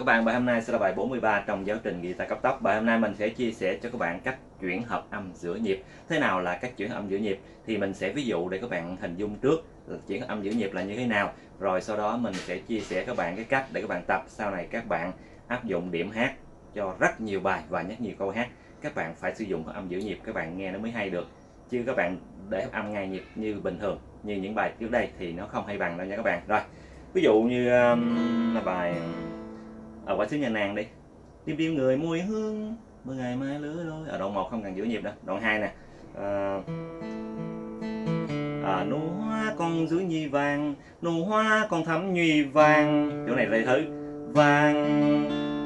Các bạn, bài hôm nay sẽ là bài 43 trong giáo trình guitar cấp tốc. Bài hôm nay mình sẽ chia sẻ cho các bạn cách chuyển hợp âm giữa nhịp. Thế nào là cách chuyển âm giữa nhịp? Thì mình sẽ ví dụ để các bạn hình dung trước chuyển âm giữa nhịp là như thế nào. Rồi sau đó mình sẽ chia sẻ các bạn cái cách để các bạn tập. Sau này các bạn áp dụng điểm hát cho rất nhiều bài và rất nhiều câu hát. Các bạn phải sử dụng hợp âm giữa nhịp, các bạn nghe nó mới hay được. Chứ các bạn để hợp âm ngay nhịp như bình thường, như những bài trước đây thì nó không hay bằng đâu nha các bạn. Rồi, ví dụ như là bài ở quả xứ nhà nàng đi. Tim tim người mùi hương mưa ngày mai lứa đôi. Ở đoạn 1 không cần giữ nhịp đâu. Đoạn 2 nè. Nụ hoa con giữ nhì vàng, nụ hoa con thắm nhì vàng. Chỗ này là thứ vàng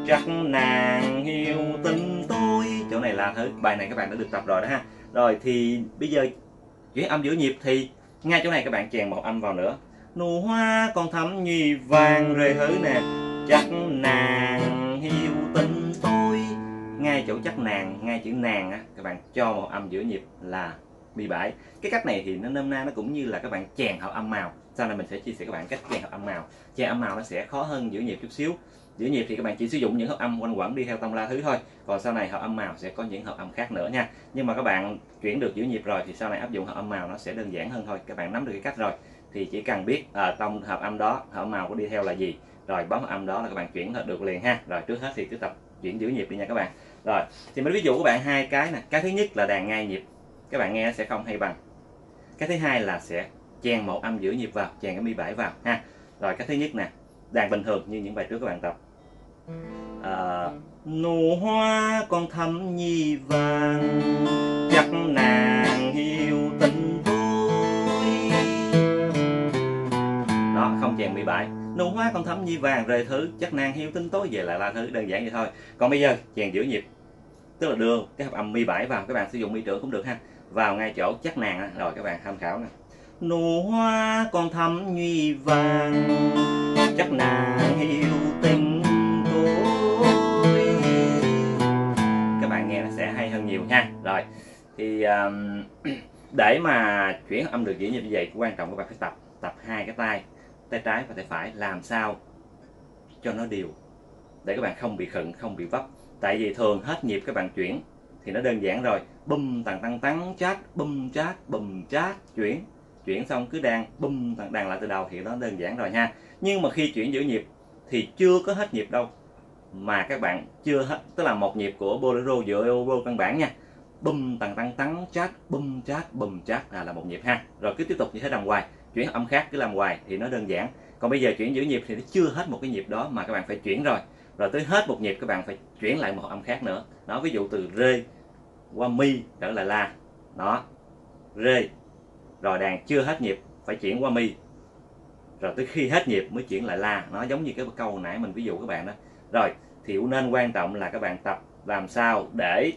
chắc nàng yêu tình tôi. Chỗ này là thứ. Bài này các bạn đã được tập rồi đó ha. Rồi thì bây giờ chuyển âm giữ nhịp thì ngay chỗ này các bạn chèn một âm vào nữa. Nụ hoa con thắm nhì vàng rồi thứ nè. Chắc nàng yêu tình tôi. Ngay chỗ chắc nàng, ngay chữ nàng á, các bạn cho một âm giữa nhịp là mi bảy. Cái cách này thì nó nôm na nó cũng như là các bạn chèn hợp âm màu. Sau này mình sẽ chia sẻ các bạn cách chèn hợp âm màu. Chèn âm màu nó sẽ khó hơn giữa nhịp chút xíu. Giữa nhịp thì các bạn chỉ sử dụng những hợp âm quanh quẩn đi theo tông la thứ thôi. Còn sau này hợp âm màu sẽ có những hợp âm khác nữa nha. Nhưng mà các bạn chuyển được giữa nhịp rồi thì sau này áp dụng hợp âm màu nó sẽ đơn giản hơn thôi. Các bạn nắm được cái cách rồi thì chỉ cần biết tông hợp âm đó, hợp âm màu có đi theo là gì. Rồi bấm âm đó là các bạn chuyển được liền ha. Rồi trước hết thì cứ tập chuyển giữ nhịp đi nha các bạn. Rồi thì mình ví dụ các bạn hai cái nè. Cái thứ nhất là đàn ngai nhịp, các bạn nghe sẽ không hay bằng. Cái thứ hai là sẽ chèn một âm giữ nhịp vào, chèn cái mi bảy vào ha. Rồi cái thứ nhất nè, đàn bình thường như những bài trước các bạn tập. Nụ hoa con thắm nhi vàng, chắc nàng yêu tình tôi. Đó, không chèn mi bảy. Nụ hoa con thắm nhi vàng rời thứ, chắc nàng hiu tính tối về lại là thứ, đơn giản vậy thôi. Còn bây giờ chèn giữ nhịp, tức là đưa cái hợp âm mi bảy vào, các bạn sử dụng mi trưởng cũng được ha, vào ngay chỗ chắc nàng. Rồi các bạn tham khảo nè. Nụ hoa con thắm nhi vàng, chắc nàng hiu tình tối. Các bạn nghe nó sẽ hay hơn nhiều ha. Rồi thì để mà chuyển âm được dễ nhịp như vậy, quan trọng các bạn phải tập hai cái tay trái và tay phải làm sao cho nó đều để các bạn không bị khựng, không bị vấp. Tại vì thường hết nhịp các bạn chuyển thì nó đơn giản rồi, bum tằng tăng tắn chát, bum chát bum chát, chuyển xong cứ đàn bum tằng đàn lại từ đầu thì nó đơn giản rồi ha. Nhưng mà khi chuyển giữa nhịp thì chưa có hết nhịp đâu mà các bạn chưa hết, tức là một nhịp của bolero dựa oboe căn bản nha. Bum tằng tăng tắn chát, bum chát bum chát là một nhịp ha. Rồi cứ tiếp tục như thế làm hoài, chuyển âm khác cứ làm hoài thì nó đơn giản. Còn bây giờ chuyển giữa nhịp thì nó chưa hết một cái nhịp đó mà các bạn phải chuyển rồi. Rồi tới hết một nhịp các bạn phải chuyển lại một âm khác nữa. Đó, ví dụ từ rê qua mi trở lại la. Đó. Rê. Rồi đàn chưa hết nhịp phải chuyển qua mi. Rồi tới khi hết nhịp mới chuyển lại la. Nó giống như cái câu nãy mình ví dụ các bạn đó. Rồi, thì nên quan trọng là các bạn tập làm sao để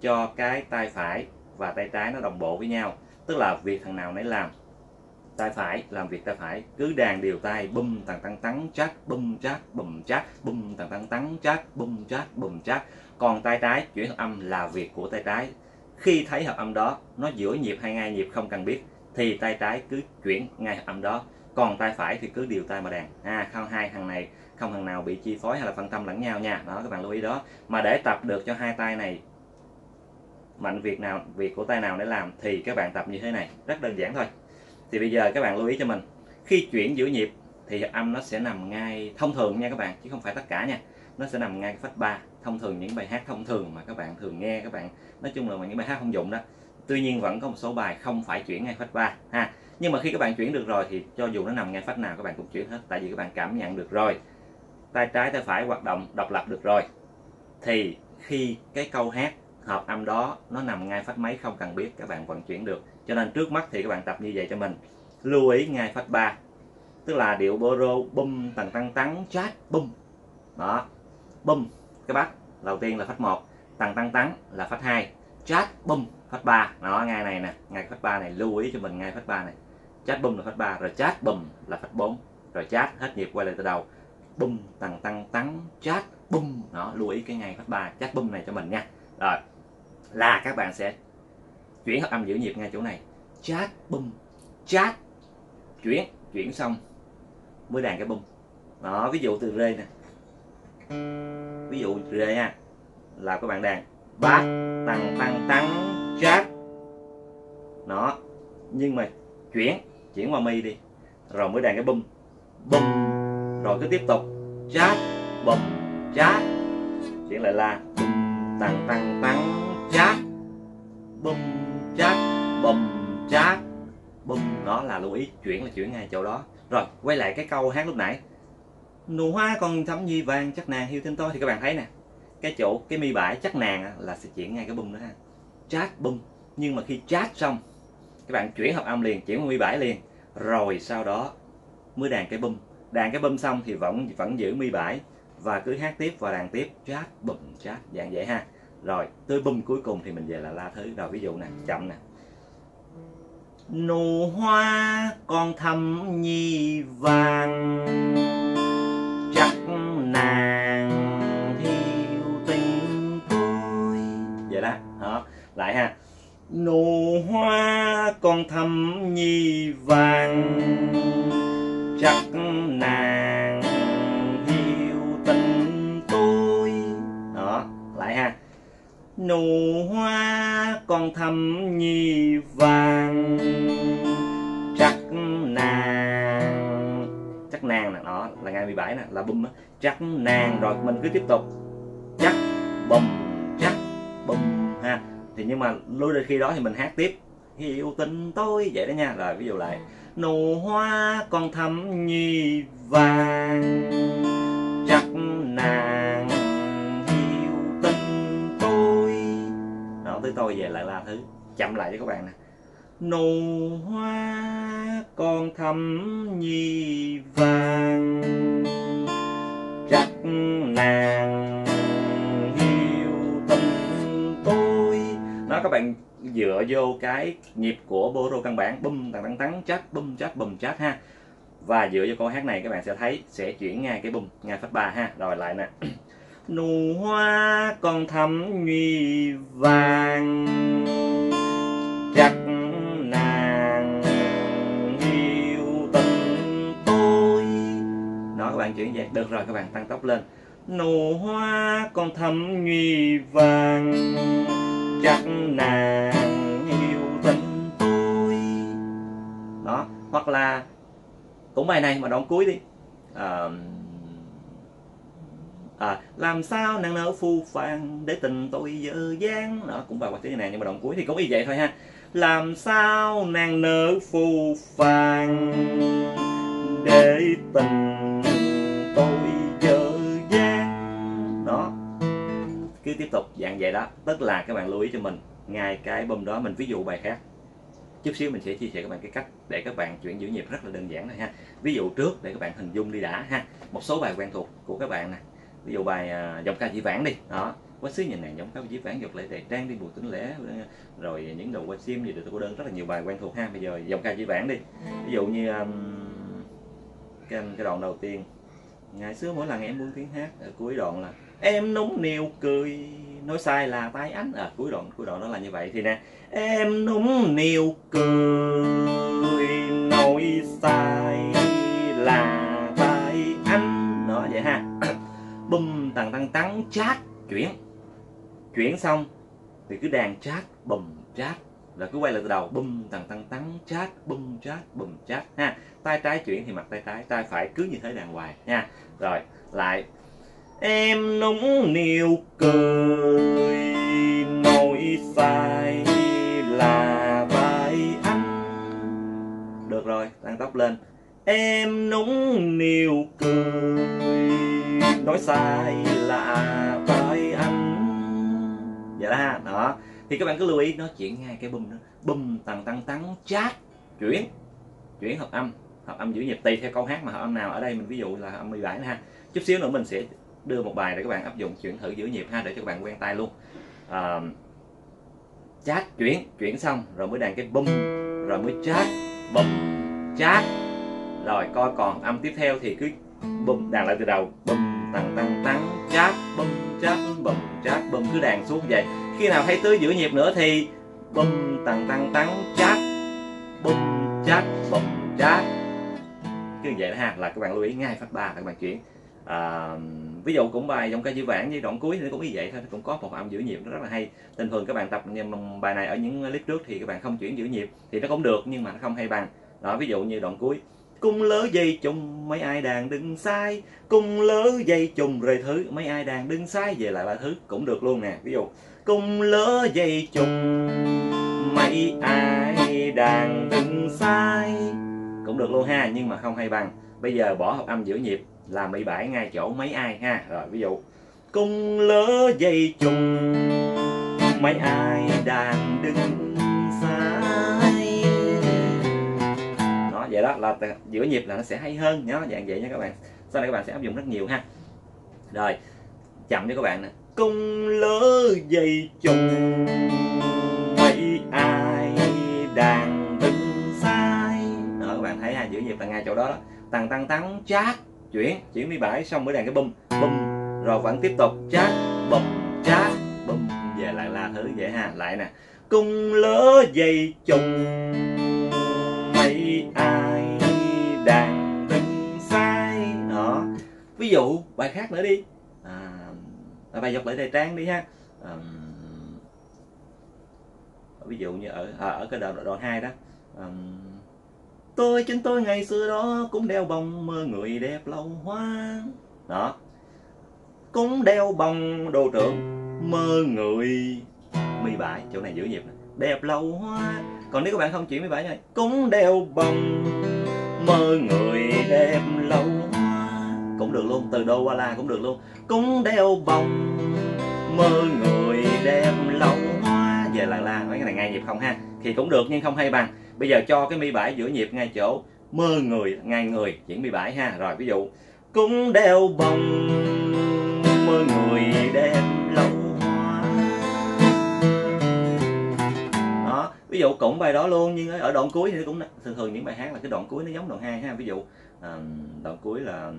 cho cái tay phải và tay trái nó đồng bộ với nhau. Tức là việc thằng nào nấy làm. Tay phải làm việc tay phải, cứ đàn đều tay bum tằng tăng tắn chát, bum chát bum chát, bum tằng tăng tắn chát, bum chát bum chát. Còn tay trái chuyển hợp âm là việc của tay trái. Khi thấy hợp âm đó nó giữa nhịp hay ngai nhịp không cần biết thì tay trái cứ chuyển ngay hợp âm đó, còn tay phải thì cứ điều tay mà đàn. Không hai thằng này, không thằng nào bị chi phối hay là phân tâm lẫn nhau nha. Đó, các bạn lưu ý đó. Mà để tập được cho hai tay này mạnh, việc nào việc của tay nào để làm thì các bạn tập như thế này, rất đơn giản thôi. Thì bây giờ các bạn lưu ý cho mình, khi chuyển giữa nhịp thì hợp âm nó sẽ nằm ngay, thông thường nha các bạn, chứ không phải tất cả nha. Nó sẽ nằm ngay phách 3, thông thường những bài hát thông thường mà các bạn thường nghe các bạn, nói chung là những bài hát thông dụng đó. Tuy nhiên vẫn có một số bài không phải chuyển ngay phách 3 ha. Nhưng mà khi các bạn chuyển được rồi thì cho dù nó nằm ngay phách nào các bạn cũng chuyển hết, tại vì các bạn cảm nhận được rồi. Tay trái tay phải hoạt động độc lập được rồi. Thì khi cái câu hát hợp âm đó nó nằm ngay phách mấy không cần biết, các bạn vận chuyển được. Cho nên trước mắt thì các bạn tập như vậy cho mình. Lưu ý ngay phách 3. Tức là điệu bolero bum tằng tăng tắn chát bum. Đó. Bum cái bass đầu tiên là phách 1, tằng tăng tắn là phách 2, chát bum phách 3. Đó, ngay này nè, ngay phách 3 này lưu ý cho mình, ngay phách 3 này. Chát bum là phách 3, rồi chát bum là phách 4, rồi chát hết nhịp quay lại từ đầu. Bum tằng tăng tắn chát bum. Đó, lưu ý cái ngay phách 3 chát bum này cho mình nha. Rồi. Là các bạn sẽ chuyển hợp âm giữ nhịp ngay chỗ này. Chát bum chát, chuyển xong mới đàn cái bum. Đó, ví dụ từ rê nè. ví dụ rê nha, là các bạn đàn bát tăng tăng tăng chát nó, nhưng mà chuyển qua mi đi rồi mới đàn cái bum bum, rồi cứ tiếp tục chát bum chát, chuyển lại là bum tăng tăng tăng chát bum chát bum chát bum. Đó là lưu ý chuyển là chuyển ngay chỗ đó. Rồi quay lại cái câu hát lúc nãy, nụ hoa còn thắm nhi vàng chắc nàng hiểu tin tôi, thì các bạn thấy nè, cái chỗ cái mi bãi chắc nàng là sẽ chuyển ngay cái bum nữa ha, chát bum. Nhưng mà khi chát xong các bạn chuyển hợp âm liền, chuyển qua mi bãi liền, rồi sau đó mới đàn cái bum. Đàn cái bum xong thì vẫn giữ mi bãi và cứ hát tiếp và đàn tiếp chát bum chát, dạng vậy ha. Rồi tới bum cuối cùng thì mình về là la thứ. Rồi ví dụ nè, chậm nè, nụ hoa còn thắm nhi vàng chắc nàng thiêu tình tôi, vậy đó. Đó lại ha, nụ hoa còn thắm nhi vàng chắc nàng thiêu tình tôi. Đó lại ha, nụ hoa còn thắm nhi vàng chắc nàng, chắc nàng nè, đó là ngày 17 nè, là bum chắc nàng. Rồi mình cứ tiếp tục chắc bum ha. Thì nhưng mà lối đến khi đó thì mình hát tiếp hiểu tình tôi, vậy đó nha. Rồi ví dụ lại, nụ hoa còn thắm nhi vàng chắc nàng hiểu tình tôi. Đó tới tôi về lại là thứ, chậm lại với các bạn nè, nụ hoa còn thắm nhi vàng chắc nàng hiểu tình tôi. Nó các bạn dựa vô cái nhịp của bô rô căn bản bum tăng tăng tăng chát bum chát bum chát ha, và dựa vô câu hát này các bạn sẽ thấy sẽ chuyển ngay cái bum ngay phép 3 ha. Rồi lại nè, nụ hoa còn thắm nhi vàng chắc nàng yêu tình tôi. Đó các bạn chuyển vậy được rồi, các bạn tăng tốc lên, nụ hoa còn thắm nhi vàng chắc nàng yêu tình tôi. Đó, hoặc là cũng bài này mà đóng cuối đi, làm sao nàng nỡ phu phàng để tình tôi dở dang. Đó cũng bài Quạt Tiếng Nàng nhưng mà đoạn cuối thì cũng y vậy thôi ha, làm sao nàng nỡ phu phàng để tình tôi dở dang. Đó cứ tiếp tục dạng vậy đó, tức là các bạn lưu ý cho mình ngay cái bum đó. Mình ví dụ bài khác chút xíu, mình sẽ chia sẻ các bạn cái cách để các bạn chuyển giữ nhịp rất là đơn giản thôi ha. Ví dụ trước để các bạn hình dung đi đã ha, một số bài quen thuộc của các bạn nè, ví dụ bài Giọng Ca Dĩ Vãng đi. Đó, quá xứ nhìn này, giọng ca dĩ vãng, giọt lệ đầy trang đi buồn tính lẽ, rồi những đầu qua sim gì được cô đơn, rất là nhiều bài quen thuộc ha. Bây giờ Giọng Ca Dĩ Vãng đi, ví dụ như cái đoạn đầu tiên, ngày xưa mỗi lần em buông tiếng hát, ở cuối đoạn là em núng niu cười nói sai là tay ánh. À, cuối đoạn đó là như vậy. Thì nè, em núng niu cười nói sai là tay ánh, nó vậy ha. Bum tăng tăng tăng chát, chuyển xong thì cứ đàn chát bùm chát, rồi cứ quay lại từ đầu bum tăng tăng tăng chát bum chát bùm chát ha. Tay trái chuyển thì mặt tay trái, tay phải cứ như thế đàn hoài nha. Rồi lại, em nũng niu cười nói sai là vai anh. Được rồi, tăng tốc lên, em nũng niu cười nói sai là vai anh, vậy đó ha. Đó thì các bạn cứ lưu ý nó chuyển ngay cái bum đó, bum tăng tăng tăng chát, chuyển hợp âm giữ nhịp tùy theo câu hát mà hợp âm nào. Ở đây mình ví dụ là hợp âm 17 ha. Chút xíu nữa mình sẽ đưa một bài để các bạn áp dụng chuyển thử giữ nhịp ha, để cho các bạn quen tay luôn. Chát chuyển xong rồi mới đàn cái bum, rồi mới chát bum chát. Rồi coi còn âm tiếp theo thì cứ bum đàn lại từ đầu, bum tăng tăng tăng chát bum chát bum chát bum, cứ đàn suốt vậy. Khi nào thấy tứ giữ nhịp nữa thì bum tăng tăng tăng chát bum chát bum chát, cứ như vậy đó ha. Là các bạn lưu ý ngay phát 3 các bạn chuyển ví dụ cũng bài giọng ca dĩ vãng với đoạn cuối thì nó cũng như vậy thôi, nó cũng có một âm giữ nhịp nó rất là hay. Bình thường các bạn tập bài này ở những clip trước thì các bạn không chuyển giữ nhịp thì nó cũng được nhưng mà nó không hay bằng. Đó, ví dụ như đoạn cuối cung lỡ dây chung mấy ai đàn đừng sai, cung lỡ dây chung rồi thứ mấy ai đàn đừng sai, về lại ba thứ cũng được luôn nè. Ví dụ cung lỡ dây chung mấy ai đàn đừng sai cũng được luôn ha, nhưng mà không hay bằng. Bây giờ bỏ hợp âm giữ nhịp là bị bãi ngay chỗ mấy ai ha. Rồi ví dụ cung lỡ dây chung mấy ai đàn đừng sai. Đó, vậy đó là giữa nhịp là nó sẽ hay hơn nhớ, dạng vậy nha các bạn. Sau này các bạn sẽ áp dụng rất nhiều ha. Rồi chậm cho các bạn nè. Cung lỡ dây chung mấy ai đàn đừng sai. Đó, các bạn thấy ha, giữa nhịp là ngay chỗ đó đó. Tăng tăng tăng chát, chuyển đi bãi xong mới đàn cái bum bum rồi vẫn tiếp tục chát bum về lại là thứ vậy ha. Lại nè, cung lỡ dây chung mấy ai đàn đừng sai. Đó, ví dụ bài khác nữa đi, bài dọc lại đề trang đi ha. Ví dụ như ở cái đoạn 2 đó, tôi chính tôi ngày xưa đó cũng đeo bông mơ người đẹp lâu hoa. Đó, cũng đeo bông đồ trượng mơ người mi bãi, chỗ này giữ nhịp này. Đẹp lâu hoa. Còn nếu các bạn không chuyển mi bãi này, cũng đeo bông mơ người đẹp lâu hoa cũng được luôn, từ đô qua la cũng được luôn. Cũng đeo bông mơ người đẹp lâu hoa về lại là mấy cái này ngay nhịp không ha, thì cũng được nhưng không hay bằng. Bây giờ cho cái mi bãi giữa nhịp ngay chỗ mơ người, ngay người chuyển mi bãi ha. Rồi ví dụ cũng đeo bông mơ người đẹp lâu hoa. Đó, ví dụ cũng bài đó luôn nhưng ở đoạn cuối thì nó cũng thường những bài hát là cái đoạn cuối nó giống đoạn 2 ha. Ví dụ đoạn cuối là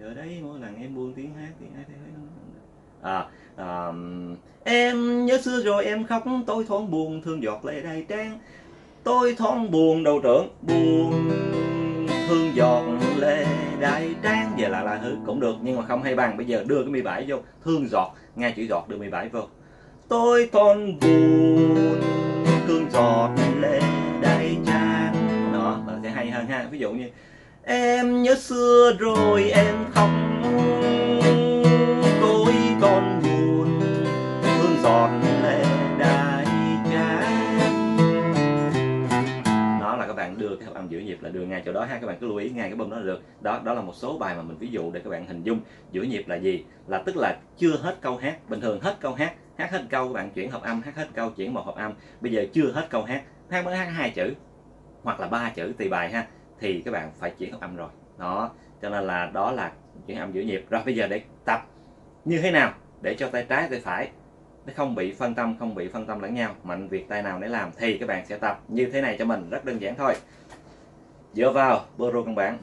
giờ đấy mỗi lần em buông tiếng hát thì ai thấy em nhớ xưa rồi em khóc tôi thoáng buồn thương giọt lệ đầy trang, tôi thoáng buồn đầu trưởng buồn thương giọt lệ đầy trang, về lại là thứ cũng được nhưng mà không hay bằng. Bây giờ đưa cái 17 vô thương giọt, ngay chữ giọt đưa 17 vô, tôi thoáng buồn thương giọt lệ đầy trang. Đó là sẽ hay hơn ha. Ví dụ như em nhớ xưa rồi em khóc con buồn thương giọt lệ đầy trang. Đó là các bạn đưa cái hợp âm giữa nhịp là đưa ngay chỗ đó ha. Các bạn cứ lưu ý ngay cái bông đó là được. Đó, đó là một số bài mà mình ví dụ để các bạn hình dung giữa nhịp là gì. Là tức là chưa hết câu hát. Bình thường hết câu hát, hát hết câu các bạn chuyển hợp âm, hát hết câu chuyển một hợp âm. Bây giờ chưa hết câu hát, hát mới hát 2 chữ hoặc là 3 chữ tùy bài ha, thì các bạn phải chuyển hợp âm rồi. Đó, cho nên là đó là chuyển hợp âm giữa nhịp. Rồi bây giờ để tập như thế nào để cho tay trái tay phải nó không bị phân tâm, không bị phân tâm lẫn nhau, mạnh việc tay nào để làm, thì các bạn sẽ tập như thế này cho mình, rất đơn giản thôi. Dựa vào bô căn bản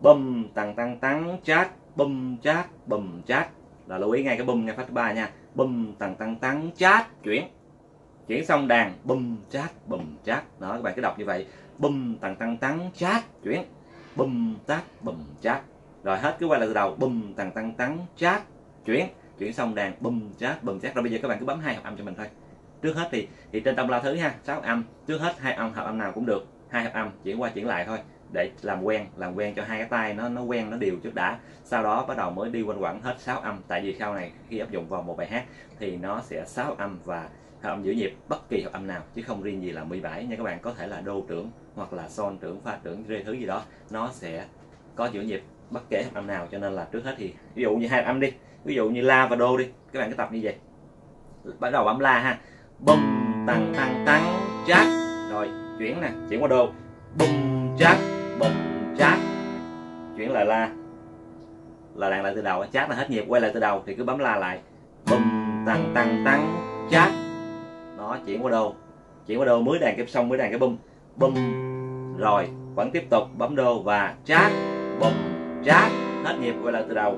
bum tăng tăng tăng chát bum chát bum chát, là lưu ý ngay cái bum ngay phát 3 nha. Bum tăng tăng tăng chát, chuyển xong đàn bum chát bum chát. Đó, các bạn cứ đọc như vậy, bum tăng tăng tăng chát chuyển bum tát bum chát. Rồi hết cứ quay lại từ đầu, bum tăng tăng tăng chát chuyển xong đàn bum chát. Rồi bây giờ các bạn cứ bấm 2 hợp âm cho mình thôi. Trước hết thì trên tâm la thứ ha, 6 âm, trước hết 2 âm, hợp âm nào cũng được, 2 hợp âm chuyển qua chuyển lại thôi để làm quen cho 2 cái tay nó quen, nó đều trước đã, sau đó bắt đầu mới đi quanh quẩn hết 6 âm. Tại vì sau này khi áp dụng vào một bài hát thì nó sẽ 6 âm và hợp âm giữ nhịp bất kỳ hợp âm nào chứ không riêng gì là 17 nha các bạn. Có thể là đô trưởng hoặc là son trưởng, pha trưởng, rê thứ gì đó, nó sẽ có giữ nhịp bất kể hợp âm nào. Cho nên là trước hết thì ví dụ như 2 hợp âm đi, ví dụ như la và đô đi, các bạn cứ tập như vậy. Bắt đầu bấm la ha, bum tăng tăng tăng chát, rồi chuyển nè, chuyển qua đô, bum chát, chuyển lại la, là đàn lại từ đầu, chát là hết nhịp, quay lại từ đầu thì cứ bấm la lại, bum tăng tăng tăng chát, nó chuyển qua đô mới đàn kép xong mới đàn cái bum, rồi vẫn tiếp tục bấm đô và chát, bum chát, hết nhịp quay lại từ đầu,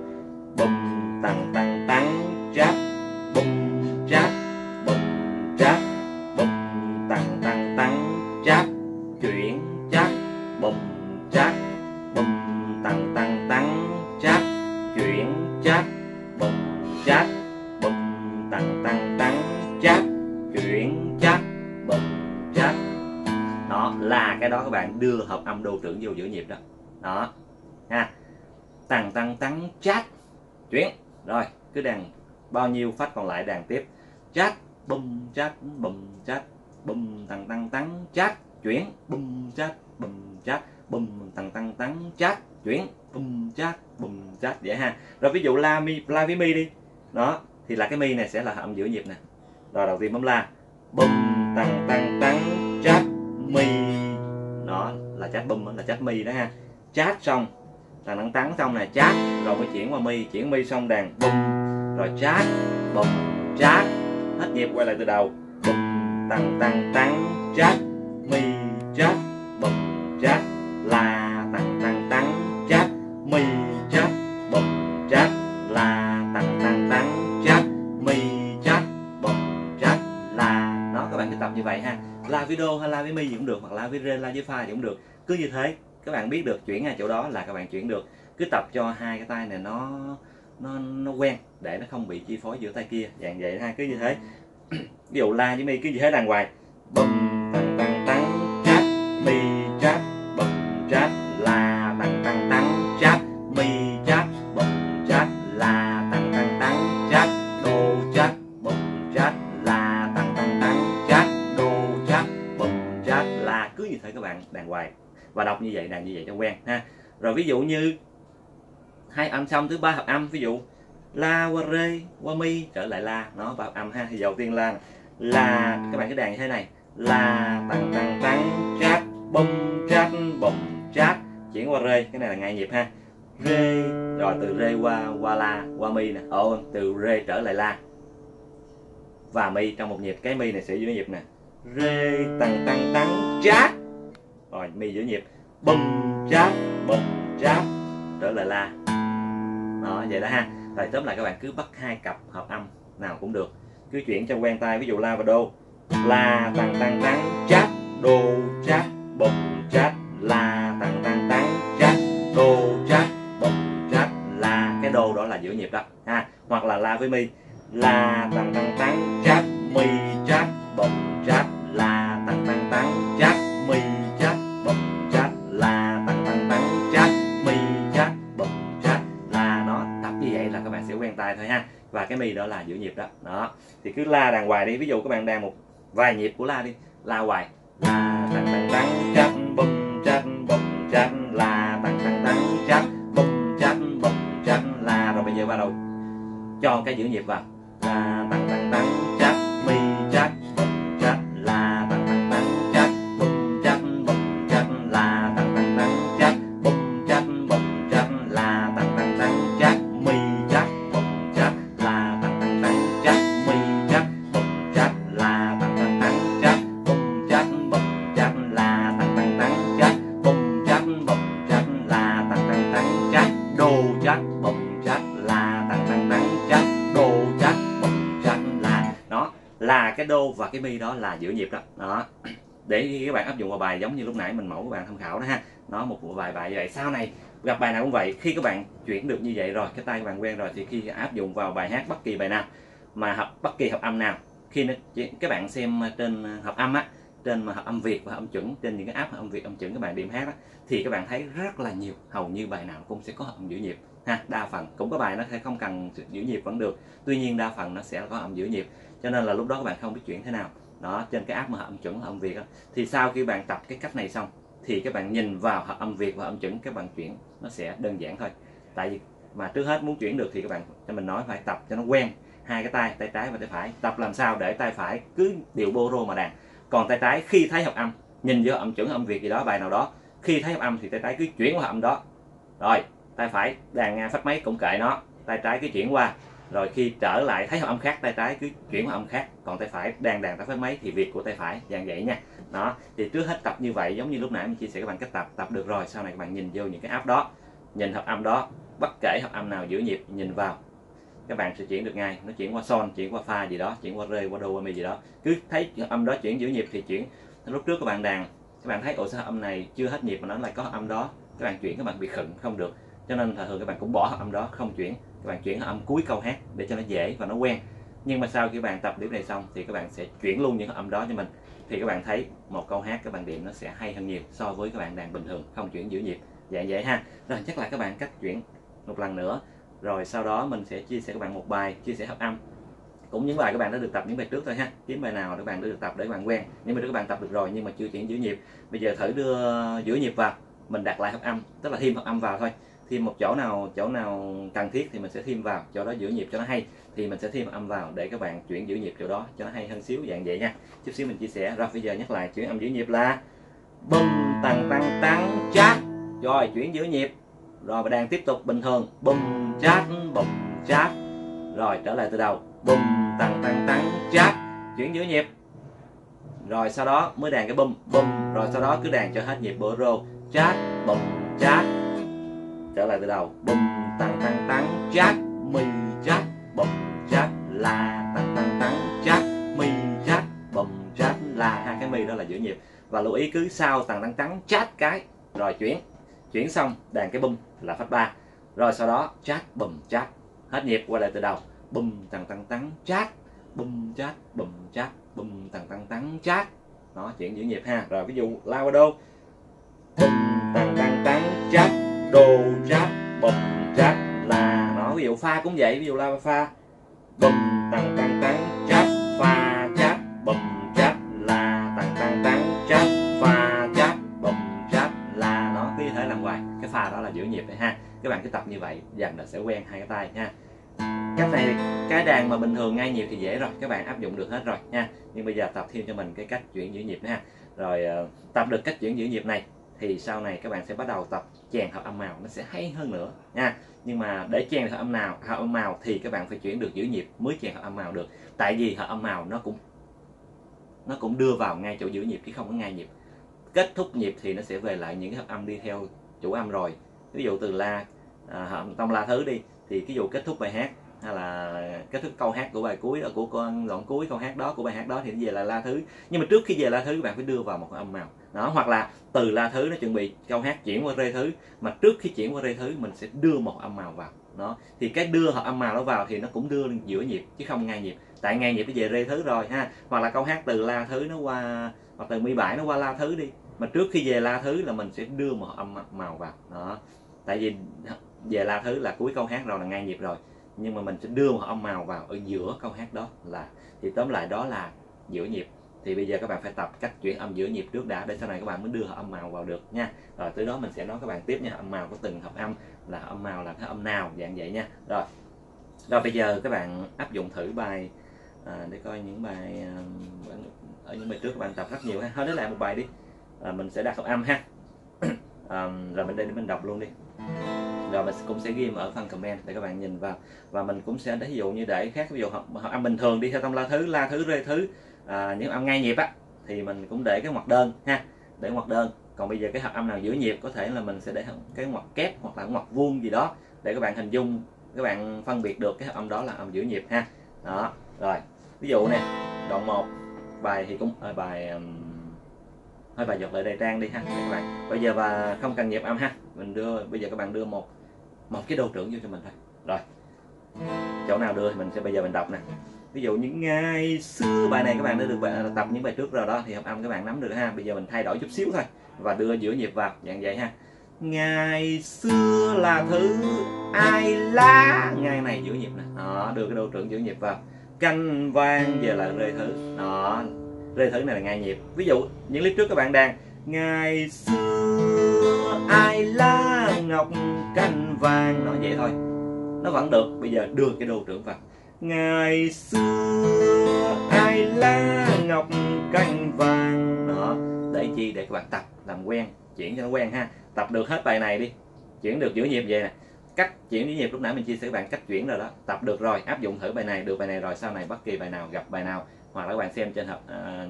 bum tăng tăng tăng chát bum chát bum chát bum tăng tăng tăng chát chuyển chát bum tăng tăng tăng chát chát bật chát bật tăng tăng tăng chát chuyển chát bật chát. Đó là cái đó các bạn đưa hợp âm đô trưởng vô giữa nhịp đó. Đó ha, tăng tăng tăng chát chuyển. Rồi cứ đàn bao nhiêu phát còn lại đàn tiếp chát bùm chát bùm chát bùm tăng tăng tăng chát chuyển bùm chát bùm chát bùm tăng tăng tăng chát chuyển bùm chát vậy ha. Rồi ví dụ la mi la với mi đi, đó thì là cái mi này sẽ là hợp giữa nhịp nè. Rồi đầu tiên bấm la bùm tăng tăng tăng chát mi, đó là chát bùm là chát mi đó ha. Chát xong là tăng tăng xong nè chát, rồi mới chuyển qua mi, chuyển mi xong đàn bùm rồi chát bùm chát, hết nhịp quay lại từ đầu bùm tăng tăng tăng chát mi chát bùm chát la tăng tăng tăng chát mi chát bùm chát la tăng tăng tăng chát mi chát bùm chát la. Đó các bạn cứ tập như vậy ha, la với đô hay la với mi cũng được, hoặc la với rê la với pha cũng được, cứ như thế các bạn biết được chuyển ở chỗ đó là các bạn chuyển được. Cứ tập cho hai cái tay này nó quen để nó không bị chi phối giữa tay kia, dạng vậy ha, cứ như thế. Ví dụ la với mi cứ như thế đàn hoài bùm tăng tăng tăng chát mi chát bùm chát la tăng tăng tăng chát mi chát bùm chát la tăng tăng tăng chát đô chát bùm chát la tăng tăng tăng chát đô chát bùm chát la, cứ như thế các bạn đàn hoài và đọc như vậy, đàn như vậy cho quen ha. Rồi ví dụ như hai âm xong thứ ba hợp âm, ví dụ la qua rê qua mi trở lại la, nó vào âm ha. Thì đầu tiên là các bạn cái đàn như thế này la tăng tăng tăng chát bùm chát bùm chát, chuyển qua rê, cái này là ngay nhịp ha, rê rồi từ rê qua la qua mi nè, từ rê trở lại la và mi trong một nhịp. Cái mi này sẽ giữ nhịp nè rê tăng tăng tăng chát, rồi mi giữ nhịp bùm chát trở lại la. Đó vậy đó ha. Rồi tóm lại các bạn cứ bắt hai cặp hợp âm nào cũng được, cứ chuyển cho quen tay. Ví dụ la và đô la tăng tăng tăng chát đô chát bùm chát la tăng tăng tăng chát đô chát bùm chát la, cái đô đó là giữ nhịp đó ha. Hoặc là la với mi la tăng tăng tăng chát mi chát bùm chát la tăng tăng tăng chát mi chát bùm chát la tăng tăng tăng chát mi chát bùm chát la. Nó tập như vậy là các bạn sẽ quen tay thôi ha, và cái mi đó là giữ nhịp đó. Đó thì cứ la đàn hoài đi. Ví dụ các bạn đàn một vài nhịp của la đi, la hoài la tăng tăng tăng chát bùm chát bùm chát la tăng tăng tăng chát bùm chát bùm chát la. Rồi bây giờ bắt đầu cho cái giữ nhịp vào la tăng tăng tăng chát mi chát bùm chát la tăng tăng tăng chát bùm chát bùm chát la tăng tăng tăng chát bùm chát bùm chát la tăng tăng tăng chát mi chát bùm chát la tăng tăng tăng chát mi chát bùm chát la tăng tăng tăng chát bùm chát bùm chát la tăng tăng tăng chát bùm chát bùm chát la tăng tăng tăng chát đô chát bùm chát la tăng tăng tăng chát đô chát bùm chát la. Đó là cái đô và cái mi đó là giữ nhịp đó. Đó để các bạn áp dụng vào bài giống như lúc nãy mình mẫu các bạn tham khảo đó ha. Nó một bộ bài bài như vậy, sau này gặp bài nào cũng vậy, khi các bạn chuyển được như vậy rồi, cái tay các bạn quen rồi, thì khi áp dụng vào bài hát bất kỳ bài nào mà bất kỳ hợp âm nào, khi các bạn xem trên hợp âm á, trên mà hợp âm Việt và hợp âm chuẩn, trên những cái app hợp âm Việt âm chuẩn các bạn điểm hát á, thì các bạn thấy rất là nhiều, hầu như bài nào cũng sẽ có hợp âm giữ nhịp ha. Đa phần cũng có bài nó sẽ không cần giữ nhịp vẫn được, tuy nhiên đa phần nó sẽ có hợp âm giữ nhịp, cho nên là lúc đó các bạn không biết chuyển thế nào. Đó trên cái app mà hợp âm chuẩn hợp âm Việt á, thì sau khi bạn tập cái cách này xong thì các bạn nhìn vào hợp âm Việt và âm chuẩn, các bạn chuyển nó sẽ đơn giản thôi. Tại vì mà trước hết muốn chuyển được thì các bạn cho mình nói phải tập cho nó quen hai cái tay trái và tay phải, tập làm sao để tay phải cứ điệu bô mà đàn, còn tay trái khi thấy hợp âm nhìn vô âm chuẩn âm Việt gì đó bài nào đó, khi thấy hợp âm thì tay trái cứ chuyển qua hợp âm đó, rồi tay phải đàn phách mấy cũng kệ nó, tay trái cứ chuyển qua, rồi khi trở lại thấy hợp âm khác tay trái cứ chuyển hợp âm khác, còn tay phải đang đàn tay phách mấy thì việc của tay phải, dạng vậy nha. Đó thì trước hết tập như vậy, giống như lúc nãy mình chia sẻ các bạn cách tập, tập được rồi sau này các bạn nhìn vô những cái app đó, nhìn hợp âm đó, bất kể hợp âm nào giữ nhịp nhìn vào các bạn sẽ chuyển được ngay. Nó chuyển qua son, chuyển qua pha gì đó, chuyển qua rê qua đô qua mi gì đó, cứ thấy hợp âm đó chuyển giữ nhịp thì chuyển. Lúc trước các bạn đàn các bạn thấy ồ sao hợp âm này chưa hết nhịp mà nó lại có hợp âm đó, các bạn chuyển các bạn bị khựng không được, Cho nên thường các bạn cũng bỏ âm đó, không chuyển, các bạn chuyển âm cuối câu hát để cho nó dễ và nó quen. Nhưng mà sau khi bạn tập điểm này xong thì các bạn sẽ chuyển luôn những âm đó cho mình, thì các bạn thấy một câu hát các bạn điểm nó sẽ hay hơn nhiều so với các bạn đàn bình thường không chuyển giữ nhịp. Dạng vậy ha. Rồi chắc là các bạn cách chuyển một lần nữa. Rồi sau đó mình sẽ chia sẻ các bạn một bài chia sẻ hợp âm, cũng những bài các bạn đã được tập những bài trước thôi ha. Kiếm bài nào các bạn đã được tập để các bạn quen. Những bài các bạn tập được rồi nhưng mà chưa chuyển giữ nhịp. Bây giờ thử đưa giữ nhịp vào, mình đặt lại hợp âm, tức là thêm hợp âm vào thôi. Thêm một chỗ nào cần thiết thì mình sẽ thêm vào, chỗ đó giữ nhịp cho nó hay thì mình sẽ thêm âm vào để các bạn chuyển giữ nhịp chỗ đó cho nó hay hơn xíu, dạng vậy nha. Chút xíu mình chia sẻ. Rồi bây giờ nhắc lại chuyển âm giữ nhịp là bum tăng tăng tăng chát. Rồi chuyển giữ nhịp. Rồi đang tiếp tục bình thường. Bum chát bum chát. Rồi trở lại từ đầu. Bum tăng tăng tăng chát. Chuyển giữ nhịp. Rồi sau đó mới đàn cái bum bum, rồi sau đó cứ đàn cho hết nhịp bolero. Chát bum chát. Trở lại từ đầu. Bum tăng tăng tăng chát mi chát bum chát la tăng tăng chát mi chát bum chát la. Hai cái mi đó là giữ nhịp. Và lưu ý cứ sau tăng tăng chát cái rồi chuyển xong đàn cái bum là phát ba, rồi sau đó chát bùm chát hết nhịp, quay lại từ đầu. Bùm tăng tăng tăng chát bùm chát bùm chát bùm tăng tăng chát. Nó chuyển giữ nhịp ha. Rồi ví dụ la qua đô bùm tăng tăng chát đô chát bùm chát là nó. Ví dụ pha cũng vậy, ví dụ la pha bùm tăng tăng chát pha chát bùm chát là tăng chát pha là nó, cứ thế làm hoài. Cái pha đó là giữ nhịp vậy ha. Các bạn cứ tập như vậy dần là sẽ quen hai cái tay nha. Cách này thì cái đàn mà bình thường ngay nhịp thì dễ rồi, các bạn áp dụng được hết rồi nha. Nhưng bây giờ tập thêm cho mình cái cách chuyển giữ nhịp nữa ha. Rồi tập được cách chuyển giữ nhịp này thì sau này các bạn sẽ bắt đầu tập chèn hợp âm màu, nó sẽ hay hơn nữa nha. Nhưng mà để chèn hợp âm nào, hợp âm màu thì các bạn phải chuyển được giữ nhịp mới chèn hợp âm màu được. Tại vì hợp âm màu nó cũng đưa vào ngay chỗ giữ nhịp chứ không có ngay nhịp. Kết thúc nhịp thì nó sẽ về lại những cái hợp âm đi theo chủ âm rồi. Ví dụ từ la tông la thứ đi, thì cái dụ kết thúc bài hát hay là kết thúc câu hát của bài cuối đó, của con đoạn cuối câu hát đó của bài hát đó, thì nó về lại la thứ. Nhưng mà trước khi về la thứ các bạn phải đưa vào một âm màu đó, hoặc là từ la thứ nó chuẩn bị câu hát chuyển qua rê thứ, mà trước khi chuyển qua rê thứ mình sẽ đưa một âm màu vào đó. Thì cái đưa hợp âm màu nó vào thì nó cũng đưa giữa nhịp chứ không ngang nhịp. Tại ngang nhịp nó về rê thứ rồi ha. Hoặc là câu hát từ la thứ nó qua, hoặc từ mi bảy nó qua la thứ đi, mà trước khi về la thứ là mình sẽ đưa một âm màu vào đó. Tại vì về la thứ là cuối câu hát rồi, là ngang nhịp rồi, nhưng mà mình sẽ đưa một âm màu vào ở giữa câu hát đó là, thì tóm lại đó là giữa nhịp. Thì bây giờ các bạn phải tập cách chuyển âm giữa nhịp trước đã, để sau này các bạn mới đưa hợp âm màu vào được nha. Rồi tới đó mình sẽ nói các bạn tiếp nha, âm màu của từng hợp âm là hợp âm màu là cái âm nào, dạng vậy nha. Rồi bây giờ các bạn áp dụng thử bài để coi những bài ở những bài trước các bạn tập rất nhiều ha. Thôi để lại một bài đi. Mình sẽ đặt hợp âm ha. Rồi mình đây mình đọc luôn đi. Rồi mình cũng sẽ ghi ở phần comment để các bạn nhìn vào. Và mình cũng sẽ ví dụ như để khác, ví dụ hợp âm bình thường đi theo tông la thứ rê thứ, những âm ngay nhịp á thì mình cũng để cái ngoặc đơn ha, để ngoặc đơn. Còn bây giờ cái hợp âm nào giữ nhịp có thể là mình sẽ để cái ngoặc kép hoặc là ngoặc vuông gì đó để các bạn hình dung, các bạn phân biệt được cái hợp âm đó là âm giữ nhịp ha. Đó. Rồi, ví dụ nè, đoạn 1 bài thì cũng bài giọt lệ đầy trang đi ha các bạn. Bây giờ và không cần nhịp âm ha. Bây giờ các bạn đưa một cái đô trưởng vô cho mình thôi. Rồi. Chỗ nào đưa thì mình sẽ bây giờ mình đọc nè. Ví dụ những ngày xưa bài này các bạn đã được tập những bài trước rồi đó thì hợp âm các bạn nắm được ha. Bây giờ mình thay đổi chút xíu thôi và đưa giữa nhịp vào, dạng vậy ha. Ngày xưa là thứ ai lá, ngày này giữa nhịp nè. Đó, đưa cái đô trưởng giữa nhịp vào. Canh vang về lại rê thứ. Đó. Rê thứ này là ngang nhịp. Ví dụ những clip trước các bạn đàn ngày xưa ai lá ngọc canh vàng, nó vậy thôi, nó vẫn được. Bây giờ đưa cái đô trưởng vào. Ngày xưa ai lá ngọc canh vàng. Đó. Để chi? Để các bạn tập làm quen, chuyển cho nó quen ha. Tập được hết bài này đi, chuyển được giữa nhịp vậy nè. Cách chuyển giữ nhịp lúc nãy mình chia sẻ các bạn cách chuyển rồi đó. Tập được rồi, áp dụng thử bài này, được bài này rồi sau này bất kỳ bài nào gặp bài nào, hoặc là các bạn xem trên hợp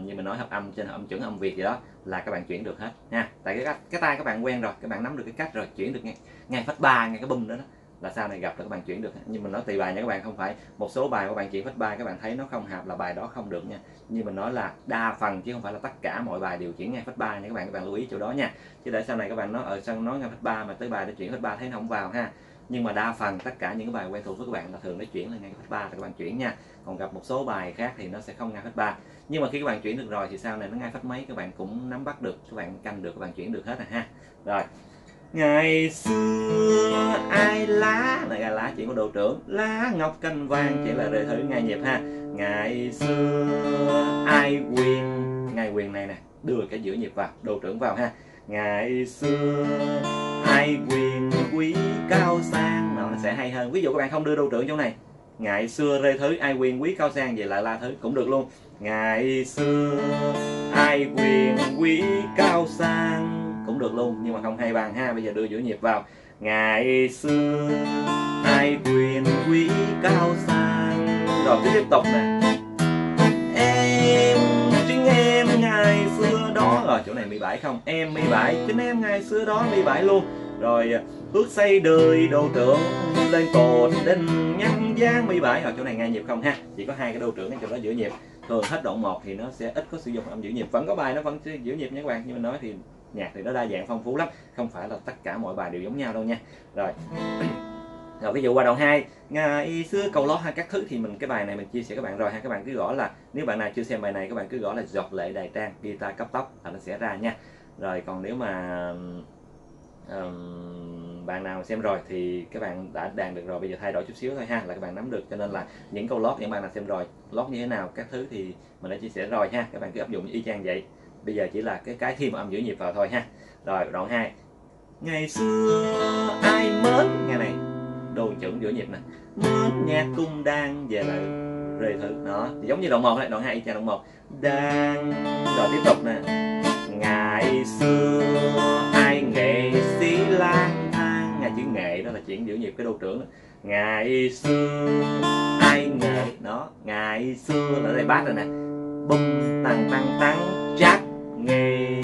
như mình nói hợp âm, trên hợp âm chuẩn âm Việt gì đó là các bạn chuyển được hết nha. Tại cái tay các bạn quen rồi, các bạn nắm được cái cách rồi, chuyển được ngay phát ba, ngay cái bum đó, đó là sau này gặp là các bạn chuyển được. Nhưng mình nói tùy bài nha các bạn, không phải một số bài các bạn chuyển phách ba các bạn thấy nó không hợp là bài đó không được nha. Như mình nói là đa phần chứ không phải là tất cả mọi bài đều chuyển ngang phách ba nha các bạn, lưu ý chỗ đó nha. Chứ để sau này các bạn nói ở sân nói ngang phách ba mà tới bài để chuyển phách ba thấy nó không vào ha. Nhưng mà đa phần tất cả những cái bài quen thuộc với các bạn là thường nó chuyển lên ngang phách 3 là các bạn chuyển nha. Còn gặp một số bài khác thì nó sẽ không ngang phách 3. Nhưng mà khi các bạn chuyển được rồi thì sau này nó ngang phách mấy các bạn cũng nắm bắt được, các bạn canh được, các bạn chuyển được hết rồi ha. Rồi. Ngày xưa ai lá này là lá chuyện của đội trưởng, lá ngọc canh vàng chỉ là đề thử ngay nhịp ha. Ngày xưa ai quyền, ngày quyền này nè, đưa cái giữa nhịp vào, đội trưởng vào ha. Ngày xưa ai quyền quý cao sang, nó sẽ hay hơn. Ví dụ các bạn không đưa đô trưởng chỗ này, ngày xưa rê thứ ai quyền quý cao sang, vậy lại là thứ cũng được luôn. Ngày xưa ai quyền quý cao sang cũng được luôn, nhưng mà không hay bằng ha. Bây giờ đưa giữa nhịp vào. Ngày xưa ai quyền quý cao sang. Rồi cứ tiếp tục nè. Em chính em ngày xưa đó. Rồi chỗ này 17 không? Em 17, chính em ngày xưa đó 17 luôn. Rồi ước xây đời đô trưởng lên cột đình nhân gian 17. Ở chỗ này ngay nhịp không ha, chỉ có hai cái đô trưởng ở chỗ đó giữa nhịp. Thường hết đoạn 1 thì nó sẽ ít có sử dụng âm giữa nhịp, vẫn có bài nó vẫn giữa nhịp nha các bạn. Như mình nói thì nhạc thì nó đa dạng phong phú lắm, không phải là tất cả mọi bài đều giống nhau đâu nha. Rồi ví dụ qua đoạn 2, ngày xưa cầu lót hay các thứ thì mình cái bài này mình chia sẻ các bạn rồi ha. Các bạn cứ gõ là, nếu bạn nào chưa xem bài này các bạn cứ gõ là giọt lệ đài trang guitar cấp tóc là nó sẽ ra nha. Rồi còn nếu mà bạn nào xem rồi thì các bạn đã đàn được rồi, bây giờ thay đổi chút xíu thôi ha, là các bạn nắm được. Cho nên là những câu lót, những bạn nào xem rồi lót như thế nào các thứ thì mình đã chia sẻ rồi ha, các bạn cứ áp dụng y chang vậy. Bây giờ chỉ là cái thêm âm giữa nhịp vào thôi ha. Rồi đoạn 2, ngày xưa ai mến, nghe này đô trưởng giữa nhịp nè, mến nhạc cung đàn về lại rê thử đó, giống như đoạn 1 đấy, đoạn 2 y chang đoạn 1 đàn. Rồi tiếp tục nè, ngày xưa ai nghệ sĩ lang thang, ngày chữ nghệ đó là chuyện giữa nhịp cái đô trưởng đó. Ngày xưa ai nghệ đó, ngày xưa là đây bát rồi nè, bum tăng tăng tăng chát nghệ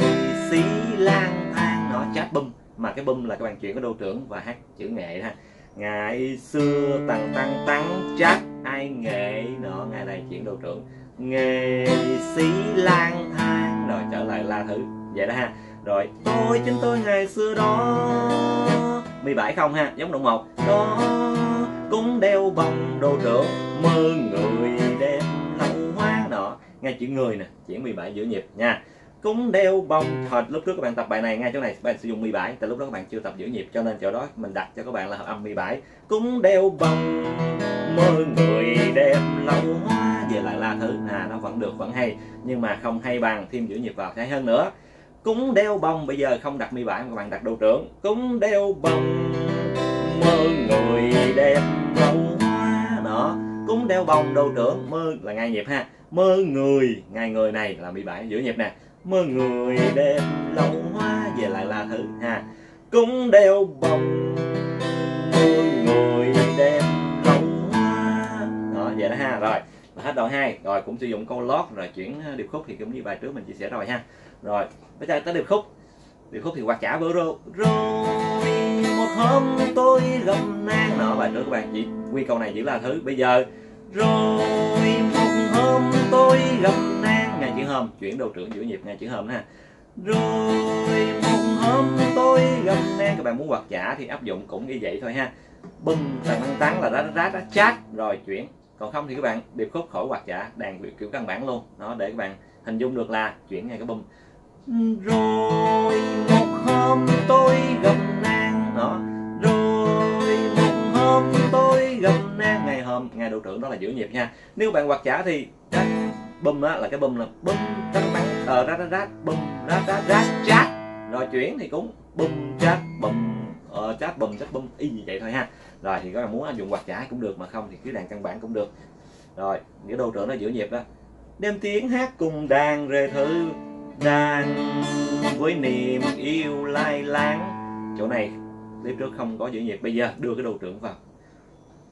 sĩ lang thang, nó chát bum mà cái bum là các bạn chuyển cái đô trưởng và hát chữ nghệ ha. Ngày xưa tăng tăng tăng chát ai nghệ đó, ngày này chuyển đô trưởng nghệ sĩ lang thang, rồi trở lại la thử vậy đó ha. Rồi tôi chính tôi ngày xưa đó 17 không ha, giống đoạn 1 đó, cũng đeo vòng đô trưởng mơ người đêm lâu hoa nọ, nghe chữ người nè chuyển 17 giữa nhịp nha. Cũng đeo vòng, hồi lúc trước các bạn tập bài này ngay chỗ này các bạn sử dụng 17, tại lúc đó các bạn chưa tập giữa nhịp cho nên chỗ đó mình đặt cho các bạn là hợp âm 17. Cũng đeo vòng mơ người đêm lâu hoa về lại la thử, nó vẫn được, vẫn hay, nhưng mà không hay bằng, thêm giữa nhịp vào hay hơn nữa. Cúng đeo bông, bây giờ không đặt 17 mà các bạn đặt đô trưởng. Cúng đeo bông mơ người đẹp lâu hoa đó, cúng đeo bông đô trưởng mơ là ngay nhịp ha. Mơ người, ngay người này là 17 giữa nhịp nè, mơ người đẹp lâu hoa về lại la thử ha. Cúng đeo bông mơ người đẹp lâu hoa đó, vậy đó ha. Rồi hết đoạn 2 rồi, cũng sử dụng câu lót rồi chuyển điệp khúc thì cũng như bài trước mình chia sẻ rồi ha. Rồi bây giờ tới điệp khúc, thì quạt chả bữa rô. Rồi một hôm tôi gặp nàng nọ, bài trước các bạn chỉ quy câu này chỉ là thứ. Bây giờ rồi một hôm tôi gặp nàng, ngày chữ hôm chuyển đầu trưởng giữa nhịp ngày chữ hôm ha. Rồi một hôm tôi gặp nàng, các bạn muốn quạt chả thì áp dụng cũng như vậy thôi ha. Bưng tàng băng tán là rát rát chát rồi chuyển. Còn không thì các bạn điệp khúc khỏi quạt chả, đàn điệp kiểu căn bản luôn đó, để các bạn hình dung được là chuyển ngay cái bum. Rồi một hôm tôi gặp nàng đó, rồi một hôm tôi gặp nàng, ngày hôm ngày đô trưởng đó là giữa nhịp nha. Nếu bạn quạt chả thì bum á là cái bum là bum tắt bắn rát rát rát bum rát rát rát chát rồi chuyển thì cũng bum chát bum chát bum y như vậy thôi ha. Rồi thì các bạn muốn áp dụng quạt chả cũng được, mà không thì cứ đàn căn bản cũng được. Rồi nghĩa đô trưởng nó giữa nhịp đó, đem tiếng hát cùng đàn rê thử, đàn với niềm yêu lai láng. Chỗ này clip trước không có giữa nhịp, bây giờ đưa cái đô trưởng vào.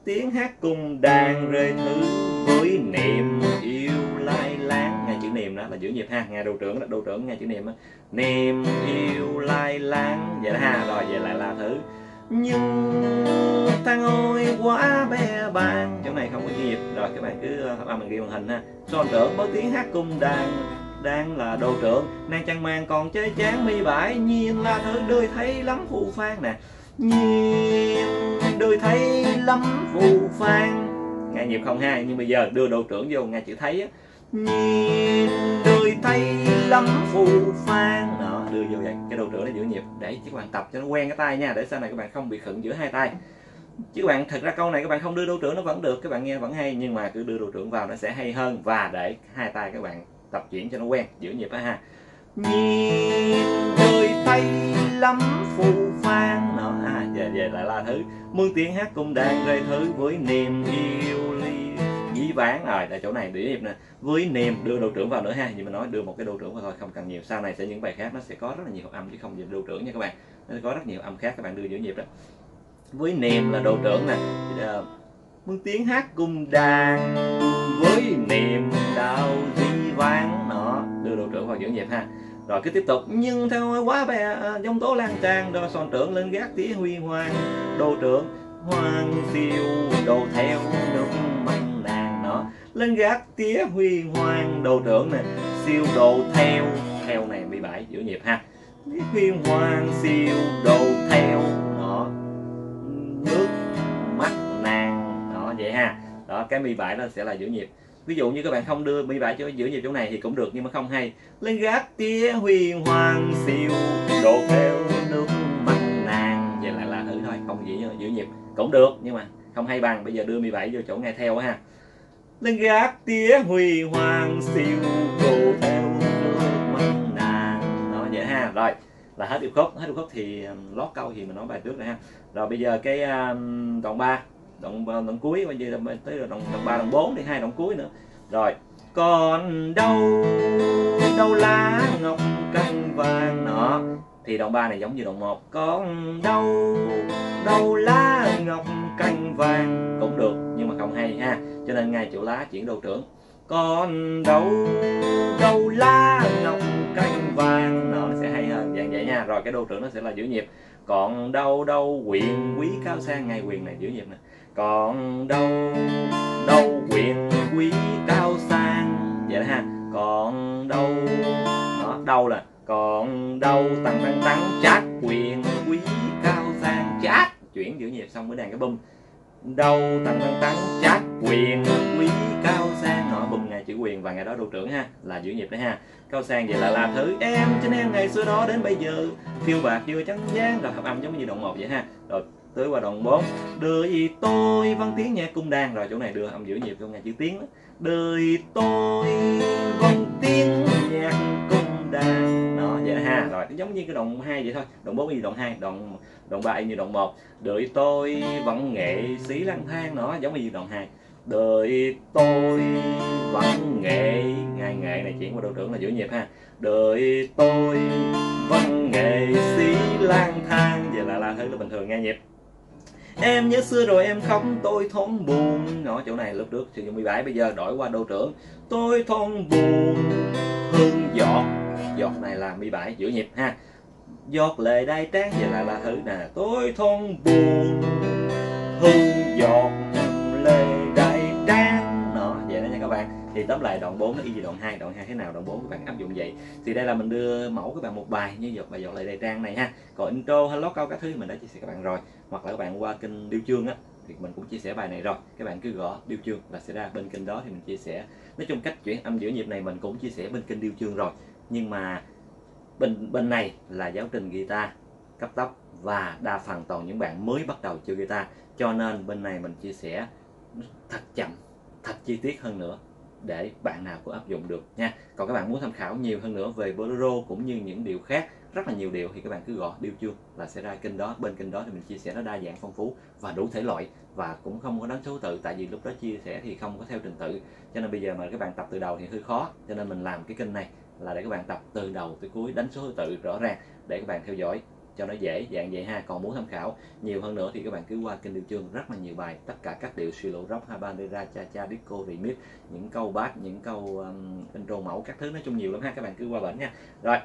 Tiếng hát cùng đàn rê thử với niềm yêu lai láng, nghe chữ niềm đó là giữa nhịp ha, nghe đô trưởng đó, đô trưởng nghe chữ niềm đó. Niềm yêu lai láng vậy đó ha. Rồi về lại la thử. nhưng ta ngồi quá bè bàn. Chỗ này không có nhịp rồi, các bạn cứ hoặc là mình ghi màn hình ha. Son trưởng bớt tiếng hát cung đàn, đang là đồ trưởng nàng chẳng màng còn chế chán mi bãi. Nhiên là thứ đươi thấy lắm phù phang nè, nhiên đươi thấy lắm phù phang. Nghe nhịp không ha, nhưng bây giờ đưa đồ trưởng vô nghe chữ thấy á, nhiên đươi thấy lắm phù phang. Đó, đưa vô vậy cái đồ trưởng nó giữ nhịp, để các bạn tập cho nó quen cái tay nha, để sau này các bạn không bị khựng giữa hai tay. Chứ bạn thật ra câu này các bạn không đưa đồ trưởng nó vẫn được, các bạn nghe vẫn hay, nhưng mà cứ đưa đồ trưởng vào nó sẽ hay hơn, và để hai tay các bạn tập chuyển cho nó quen giữ nhịp á ha. Nhịp đôi tay lắm phù phang đó, về lại là thứ mương tiếng hát cũng đang gây thứ với niềm yêu ly dĩ vãng. Rồi tại chỗ này để nhịp nè, với niềm đưa đồ trưởng vào nữa ha. Như mình nói, đưa một cái đồ trưởng vào thôi, không cần nhiều. Sau này sẽ những bài khác nó sẽ có rất là nhiều âm chứ không về đồ trưởng nha các bạn, nó sẽ có rất nhiều âm khác các bạn đưa giữ nhịp đó. Với niềm là đồ trưởng nè, mương tiếng hát cùng đàn với niềm đau dĩ vãng. Nó đưa đồ trưởng vào giữ nhịp ha. Rồi cứ tiếp tục, nhưng theo quá bè giống tố lan tràn, rồi son trưởng lên gác tía huy hoàng, đồ trưởng hoàng siêu đồ theo nước mặn nàng. Nó lên gác tía huy hoàng, đồ trưởng nè, siêu đồ theo, theo này 17 giữ nhịp ha. Huy hoàng siêu đồ theo nó nước mắt nàng đó, vậy ha. Đó, cái mi bảy nó sẽ là giữ nhịp. Ví dụ như các bạn không đưa mi bảy cho giữ nhịp chỗ này thì cũng được, nhưng mà không hay. Lên gác tía huy hoàng siêu đồ theo nước mắt nàng, vậy lại là thử thôi, không giữ nhịp cũng được nhưng mà không hay bằng. Bây giờ đưa mi bảy vô chỗ nghe theo ha. Lên gác tía huy hoàng siêu đồ theo nước mắt nàng, nó vậy ha. Rồi là hết điệp khúc. Hết điệp khúc thì lót câu thì mình nói bài trước này ha. Rồi bây giờ cái đoạn 3, đoạn cuối, bây giờ tới đoạn 3, đoạn 4 thì hai đoạn cuối nữa. Rồi còn đâu đâu lá ngọc cành vàng nọ, thì đoạn 3 này giống như đoạn 1. Còn đâu đâu lá ngọc cành vàng cũng được nhưng mà không hay ha, cho nên ngay chỗ lá chuyển đồ trưởng. Còn đâu đâu lá ngọc cành vàng nọ, nó sẽ hay hơn dạng vậy nha. Rồi cái đồ trưởng nó sẽ là giữ nhịp. Còn đâu đâu quyền quý cao sang, ngay quyền này giữ nhịp nè. Còn đâu đâu quyền quý cao sang, vậy đó ha. Còn đâu đó, đâu là còn đâu tăng tăng tăng chát quyền quý cao sang chát, chuyển giữ nhịp xong mới đàn cái bum. Đâu tăng tăng tăng chát quyền quý cao sang, nó bùm ngày chữ quyền và ngày đó đồ trưởng ha, là giữ nhịp đấy ha. Cao sang vậy là thứ em trên em ngày xưa đó đến bây giờ phiêu bạc vừa trắng giang, rồi hợp âm giống như đoạn 1 vậy ha. Rồi tới qua đoạn 4, đời tôi văn tiếng nhạc cung đàn, rồi chỗ này đưa âm giữ nhịp trong ngày chữ tiếng đó. Đời tôi văn tiếng nhạc cung đàn, nó vậy đó ha. Rồi giống như cái đoạn 2 vậy thôi, đoạn 4 như đoạn 2, đoạn 3 như đoạn 1. Đời tôi vẫn nghệ sĩ lang thang, nó giống như đoạn 2. Đời tôi vẫn nghệ, ngày nghệ này chuyển qua đồ trưởng là giữ nhịp ha. Đời tôi vẫn nghệ sĩ lang thang, vậy là thứ là bình thường nghe nhịp. Em nhớ xưa rồi em khóc tôi thốn buồn, nó chỗ này lúc trước sử dụng 17, bây giờ đổi qua đồ trưởng. Tôi thốn buồn hương giọt, giọt này là 17 giữ nhịp ha. Giọt lệ đai tráng, vậy là thứ nè. Tôi thốn buồn hương giọt lệ các bạn, thì tóm lại đoạn 4 nó y như đoạn 2, đoạn 2 thế nào đoạn 4 các bạn áp dụng vậy. Thì đây là mình đưa mẫu các bạn một bài như bài dọn lại đầy trang này ha. Còn intro hay lót câu các thứ mình đã chia sẻ các bạn rồi, hoặc là các bạn qua kênh Điêu Chương á thì mình cũng chia sẻ bài này rồi, các bạn cứ gõ Điêu Chương là sẽ ra bên kênh đó thì mình chia sẻ. Nói chung cách chuyển âm giữa nhịp này mình cũng chia sẻ bên kênh Điêu Chương rồi, nhưng mà bên này là giáo trình guitar cấp tốc và đa phần toàn những bạn mới bắt đầu chơi guitar, cho nên bên này mình chia sẻ thật chậm, thật chi tiết hơn nữa để bạn nào cũng áp dụng được nha. Còn các bạn muốn tham khảo nhiều hơn nữa về bolero cũng như những điều khác, rất là nhiều điều, thì các bạn cứ gõ Điêu Chương là sẽ ra kênh đó. Bên kênh đó thì mình chia sẻ nó đa dạng phong phú và đủ thể loại, và cũng không có đánh số tự, tại vì lúc đó chia sẻ thì không có theo trình tự, cho nên bây giờ mà các bạn tập từ đầu thì hơi khó, cho nên mình làm cái kênh này là để các bạn tập từ đầu tới cuối, đánh số tự rõ ràng để các bạn theo dõi cho nó dễ dạng vậy ha. Còn muốn tham khảo nhiều hơn nữa thì các bạn cứ qua kênh Điêu Chương, rất là nhiều bài, tất cả các điệu solo rock, habanera, cha cha, disco, remix, những câu bass, những câu intro mẫu các thứ, nói chung nhiều lắm ha, các bạn cứ qua bển nha. Rồi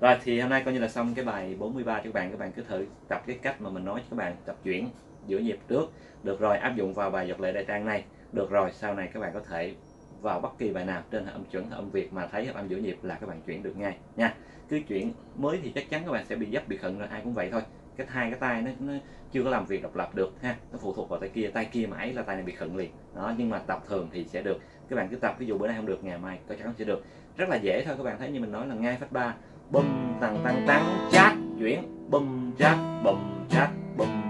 Rồi thì hôm nay coi như là xong cái bài 43 cho các bạn cứ thử tập cái cách mà mình nói cho các bạn tập chuyển giữa nhịp trước, được rồi áp dụng vào bài Nhật Lệ Đại Trang này, được rồi sau này các bạn có thể vào bất kỳ bài nào trên hợp âm chuẩn, hợp âm Việt mà thấy hợp âm giữa nhịp là các bạn chuyển được ngay nha. Cứ chuyển mới thì chắc chắn các bạn sẽ bị dấp bị khựng rồi, ai cũng vậy thôi. Cái hai cái tay nó chưa có làm việc độc lập được ha, nó phụ thuộc vào tay kia mãi là tay này bị khựng liền đó. Nhưng mà tập thường thì sẽ được, các bạn cứ tập, ví dụ bữa nay không được ngày mai chắc chắn sẽ được, rất là dễ thôi. Các bạn thấy như mình nói là ngay phát ba bum tăng tăng tăng chát chuyển bum chát bum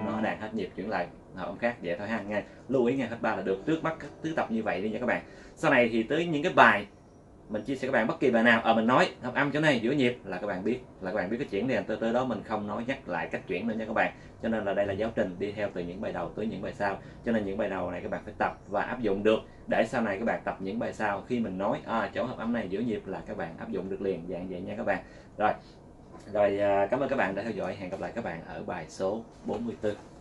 nó đạt hết nhịp chuyển lại hợp âm khác, vậy thôi ha. Ngay lưu ý ngay phát ba là được, trước mắt cứ tập như vậy đi nha các bạn. Sau này thì tới những cái bài mình chia sẻ các bạn bất kỳ bài nào mình nói hợp âm chỗ này giữa nhịp là các bạn biết, cái chuyển này, tới đó mình không nói nhắc lại cách chuyển nữa nha các bạn. Cho nên là đây là giáo trình đi theo từ những bài đầu tới những bài sau, cho nên những bài đầu này các bạn phải tập và áp dụng được để sau này các bạn tập những bài sau khi mình nói chỗ hợp âm này giữa nhịp là các bạn áp dụng được liền, dạng vậy nha các bạn. Rồi cảm ơn các bạn đã theo dõi, hẹn gặp lại các bạn ở bài số 44.